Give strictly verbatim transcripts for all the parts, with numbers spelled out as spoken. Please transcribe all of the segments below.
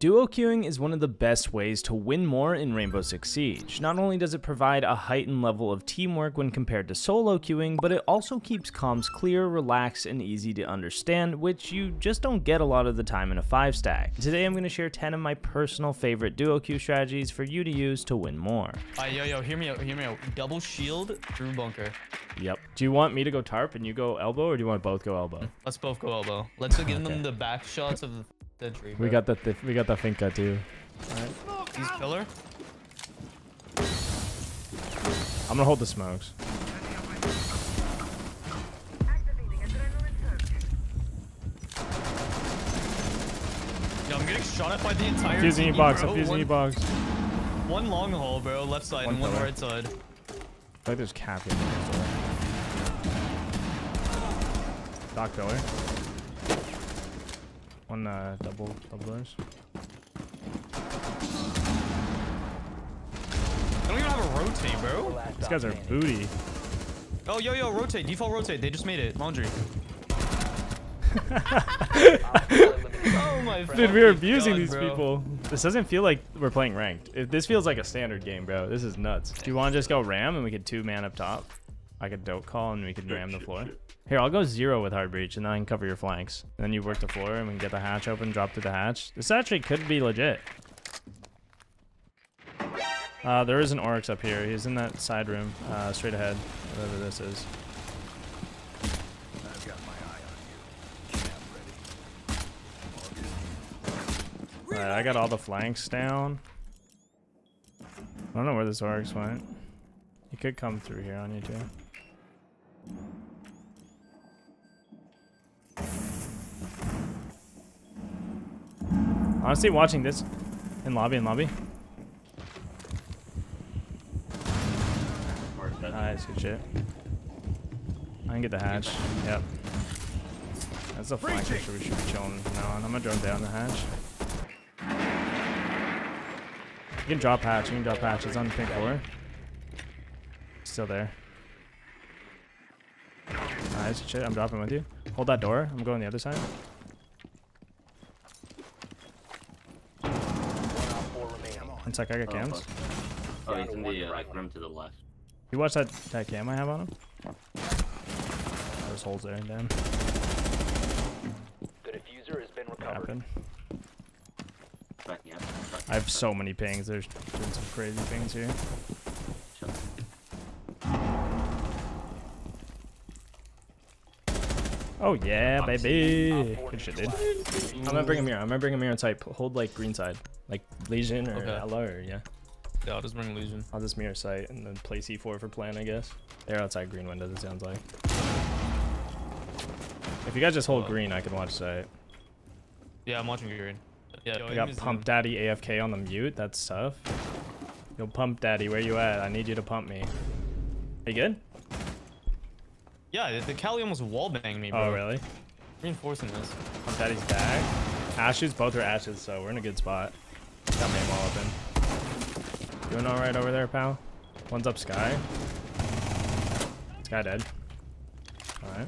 Duo queuing is one of the best ways to win more in Rainbow Six Siege. Not only does it provide a heightened level of teamwork when compared to solo queuing, but it also keeps comms clear, relaxed, and easy to understand, which you just don't get a lot of the time in a five stack. Today I'm going to share ten of my personal favorite duo queue strategies for you to use to win more. Uh, yo, yo, hear me out, hear me out. Double shield through bunker. Yep. Do you want me to go tarp and you go elbow, or do you want both go elbow? Let's both go elbow. Let's go give okay. them the back shots of... The tree, we got the th we got the Finka too. All right. He's pillar. I'm gonna hold the smokes. Yo, I'm getting shot at by the entire. Fusing E-box. I'm fusing E-box. One long haul, bro. Left side one and one pillar. Right side. I feel like there's cap in there. Doc pillar. One uh, double doublers. I don't even have a rotate, bro. These guys are booty. Oh, yo, yo, rotate. Default rotate. They just made it. Laundry. Oh my dude, we are abusing God, these bro. people. This doesn't feel like we're playing ranked. It, this feels like a standard game, bro. This is nuts. Do you want to just go ram and we could two man up top? I could dope call and we could ram the floor. Here, I'll go zero with hard breach and then I can cover your flanks. And then you work the floor and we can get the hatch open, drop through the hatch. This actually could be legit. Uh, there is an Oryx up here. He's in that side room, uh, straight ahead, whatever this is. I've got my eye on you. Alright, I got all the flanks down. I don't know where this Oryx went. He could come through here on you too. Honestly, watching this in lobby, in lobby. Nice, good shit. I can get the hatch. Yep. That's a flank picture we should be chilling from now on. I'm gonna drone down the hatch. You can drop hatch, you can drop hatch. It's on the pink floor. Still there. Nice, good shit. I'm dropping with you. Hold that door. I'm going the other side. One sec, I got cams. Oh, he's in the uh, room to the left. You watch that, that cam I have on him? There's holes there, damn. The diffuser has been recovered. I have so many pings. There's been some crazy pings here. Oh yeah, baby. Good shit, dude. I'm gonna bring a mirror. I'm gonna bring a mirror and type. Hold like green side. Like Legion or okay. L R, or, yeah. Yeah, I'll just bring Legion. I'll just mirror sight and then play C four for plan, I guess. They're outside green windows, it sounds like. If you guys just hold oh. green, I can watch sight. Yeah, I'm watching green. Yeah, I got Pump Daddy A F K on the mute. That's tough. Yo, Pump Daddy, where you at? I need you to pump me. Are you good? Yeah, the Kali almost wallbanged me, bro. Oh, really? Reinforcing this. Pump Daddy's back. Ashes, both are ashes, so we're in a good spot. Got main wall open. Doing all right over there, pal. One's up sky. Sky dead. All right.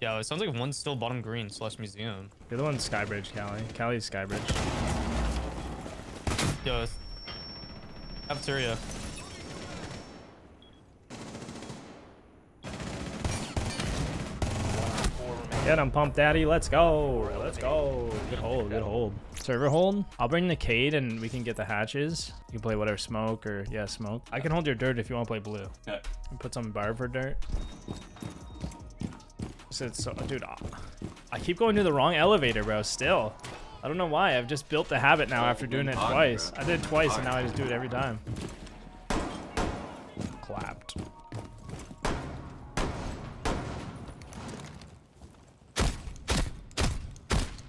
Yeah, it sounds like one's still bottom green slash museum. The other one's sky bridge, Cali. Cali's sky bridge. Yo, it's cafeteria. Get him, Pump Daddy. Let's go. Let's go. Good hold. Good hold. Server hold. I'll bring the Cade and we can get the hatches. You can play whatever smoke or, yeah, smoke. I can hold your dirt if you want to play blue. Yeah. Put some bar for dirt. So, dude, I keep going to the wrong elevator, bro, still. I don't know why. I've just built the habit now after doing it twice. I did it twice and now I just do it every time. Clapped.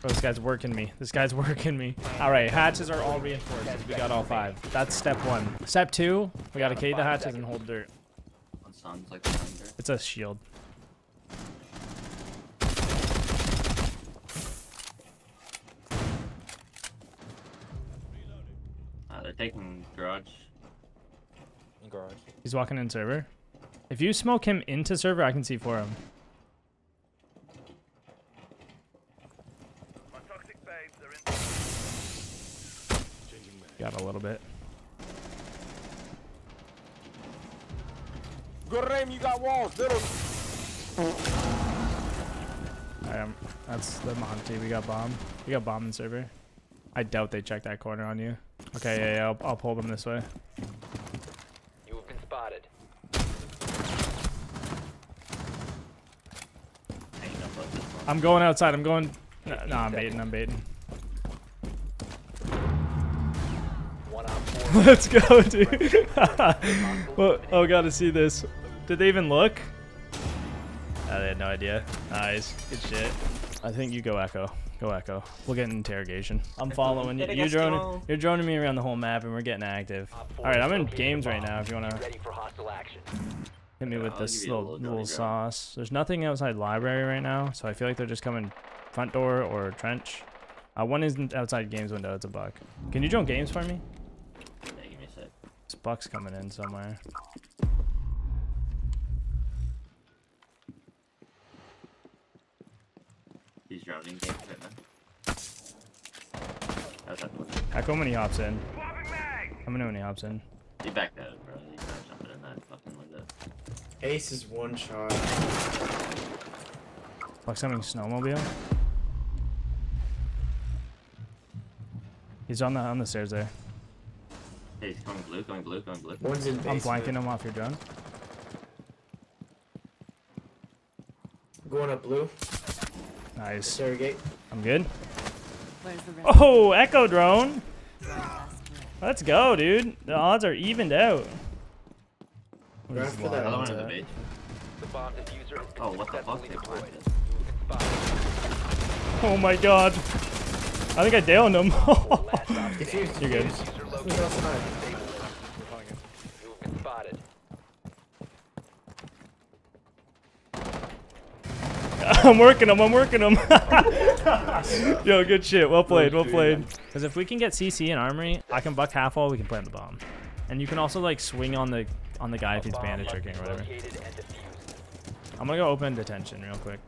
Bro, this guy's working me. This guy's working me. All right, hatches are all reinforced. We got all five. That's step one. Step two, we gotta cave the hatches and hold dirt. It's a shield. Uh, they're taking garage. Garage. He's walking in server. If you smoke him into server, I can see for him. got a little bit. Graham, you got walls, little. Um, that's the Monty. We got bomb. We got bomb in server. I doubt they checked that corner on you. Okay, yeah, yeah. I'll, I'll pull them this way. You have been spotted. I'm going outside. I'm going. No, no I'm baiting. I'm baiting. Let's go, dude. Well, oh, gotta see this. Did they even look? Oh, they had no idea. Nice. Good shit. I think you go Echo. Go Echo. We'll get an interrogation. I'm following you. You're droning, you're droning me around the whole map, and we're getting active. All right, I'm in games right now if you want to hit me with this little, little sauce. There's nothing outside library right now, so I feel like they're just coming front door or trench. Uh, one isn't outside games window. It's a Buck. Can you drone games for me? This Buck's coming in somewhere. He's drowning games right now. How's that look? Echo when he hops in. I'm gonna know when he hops in. He backed out, bro. He's not jumping in that fucking window. Ace is one shot. Buck's having a snowmobile. He's on the on the stairs there. Hey, he's going blue, going blue, going blue. One's in I'm blanking him off your drone. Going up blue. Nice. Interrogate. I'm good. The oh, Echo drone. Let's go, dude. The odds are evened out. We're after that other one in the beach. Oh, what the fuck? Oh my god. I think I downed him. You're good. We're I'm working him, I'm working him. Yo, good shit. Well played, well played. Because if we can get C C and Armory, I can buck half wall, we can plant the bomb. And you can also like swing on the on the guy if he's bandit tricking or whatever. I'm gonna go open detention real quick.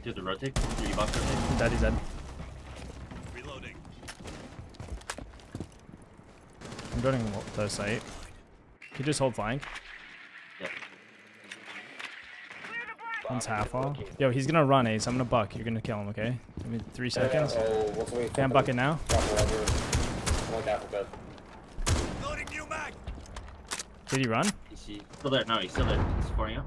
Through the rotate, through box rotate. Daddy's dead. Reloading. I'm going the site. Can you just hold flank? Yep. One's half off. Yo, he's gonna run, Ace. I'm gonna buck. You're gonna kill him, okay? Give me three seconds. Uh, uh, we'll wait Damn, bucket now. Did he run? Is he still there? No, he's still there. He's pouring up.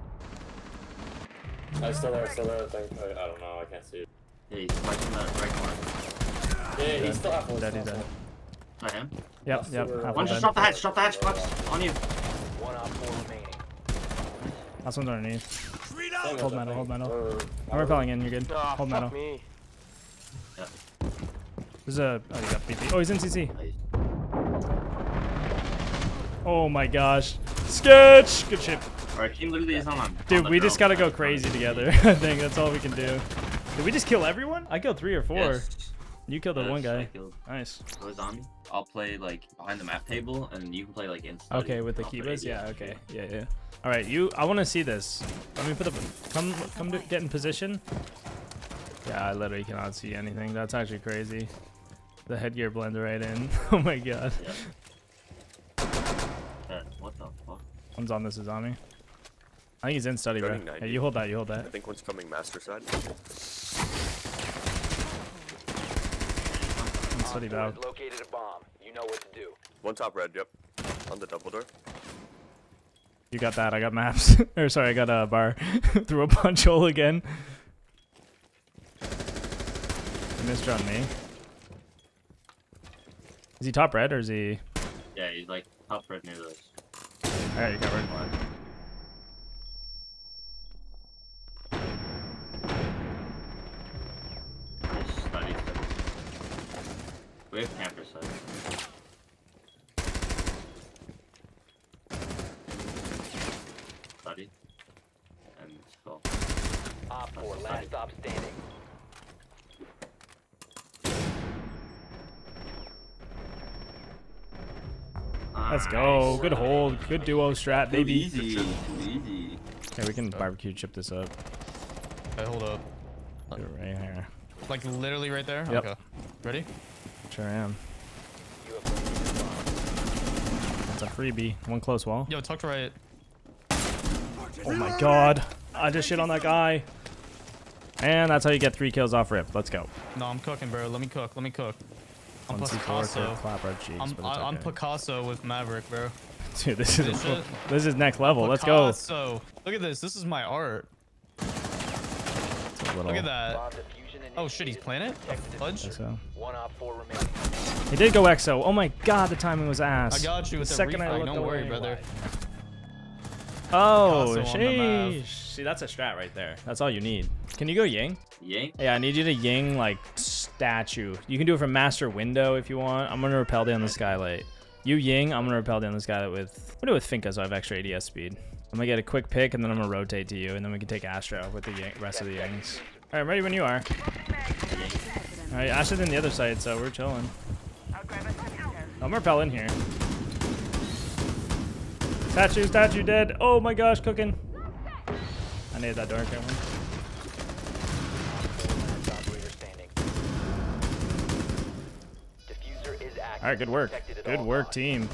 I still have, still have, I think, I don't know, I can't see it. Yeah, he's punching that right corner. Yeah, yeah, he's still half dead, he's dead. I am? Yep, yep. One just shot the hatch, shot the hatch, Bucks, on you. One on four remaining. Last one's underneath. Hold metal, hold metal. I'm repelling in, you're good. Hold metal. There's a, oh, you got B P. Oh, he's in C C. Oh my gosh. Sketch! Good shit. Our team literally is on, on Dude, on we just gotta go crazy together. I think that's all we can do. Did we just kill everyone? I killed three or four. Yes. You killed the yes, one guy. Nice. I'll play like behind the map table, and you can play like inside. Okay, with the keybas. Yeah. Okay. Yeah. Yeah. All right. You. I want to see this. Let me put the. Come. Come. To get in position. Yeah. I literally cannot see anything. That's actually crazy. The headgear blends right in. Oh my god. Yeah. What the fuck? One's on this Azami. I think he's in study, bro. Hey, you hold that, you hold that. I think one's coming master side. In study, bow. Located a bomb. You know what to do. One top red, yep. On the double door. You got that, I got maps. or sorry, I got a bar. Threw a punch hole again. He missed on me. Is he top red or is he... Yeah, he's like top red near those. Alright, you got red one. We have camper side. Study. And skull. Op four, last stop standing. Let's go. Good hold. Good duo strat, baby. Too easy. Too easy. Yeah, we can barbecue chip this up. Okay, hold up. Do it right here. Like literally right there? Yep. Okay. Ready? Sure am. That's a freebie. One close wall. Yo, tucked right. Oh my god. I just shit on that guy. And that's how you get three kills off rip. Let's go. No, I'm cooking, bro. Let me cook. Let me cook. I'm One Picasso. Clap our cheeks, I'm, I, okay. I'm Picasso with Maverick, bro. Dude, this is this, a, this is next level. Picasso. Let's go. Look at this. This is my art. Little... Look at that. Oh shit, he's playing it? A fudge? So. He did go X O. Oh my god, the timing was ass. I got you with the, the second I looked Don't worry, away. brother. Oh, sheesh. See, that's a strat right there. That's all you need. Can you go Ying? Ying? Yeah, I need you to Ying, like, statue. You can do it from master window if you want. I'm going to rappel down the skylight. You Ying, I'm going to rappel down the skylight with... We'll do it with Finka so I have extra A D S speed. I'm going to get a quick pick, and then I'm going to rotate to you, and then we can take Astro with the yang, rest of the Yings. All right, I'm ready when you are. All right, Astro's in the other side, so we're chilling. I'm going to rappel in here. Statue, statue dead. Oh my gosh, cooking. I needed that dark camera. All right, good work. Good work, team.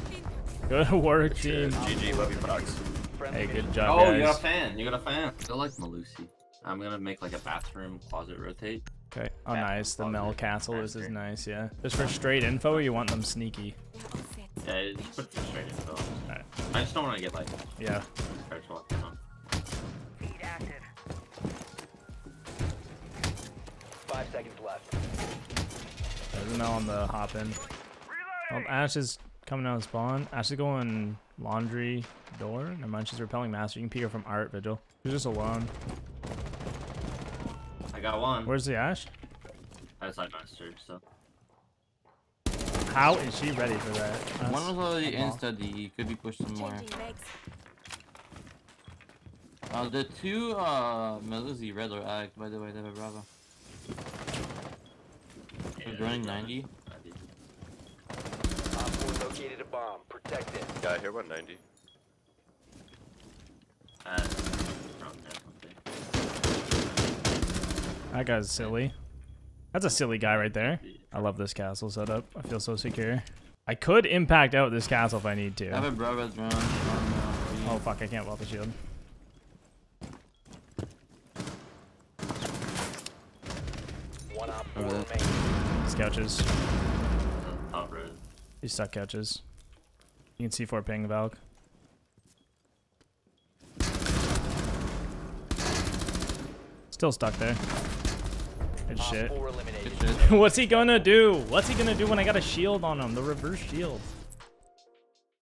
Good work, team. G G, love you, Bucks. Hey, good job, guys. Oh, you got a fan. You got a fan. I like Melusi. I'm going to make like a bathroom closet rotate. Okay. Oh, nice. The Mel Castle. This is nice, yeah. Just for straight info, or you want them sneaky? Yeah, just put them straight info. All right. I just don't want to get like... Yeah. Five seconds left. There's Mel on the hop in. Oh, Ash is coming out of spawn. Ash is going laundry door. Never mind, she's repelling master. You can peek her from art vigil. She's just alone. I got one. Where's the Ash? I just like master, so. How is she ready for that? That's one was already insta D. Could be pushed some more. Uh, the two uh, Melusi red or act, by the way, they have a Bravo. Yeah, they're running ninety. Located a bomb, protect it. Yeah, I hear one ninety. Uh, that guy's silly. That's a silly guy right there. I love this castle setup. I feel so secure. I could impact out this castle if I need to. I have a brother's drone. Oh fuck, I can't weld the shield. One up, four remaining. Couches. Top road. These suck catches. You can see four ping Valk. Still stuck there. Good shit. Good shit. What's he gonna do? What's he gonna do when I got a shield on him? The reverse shield.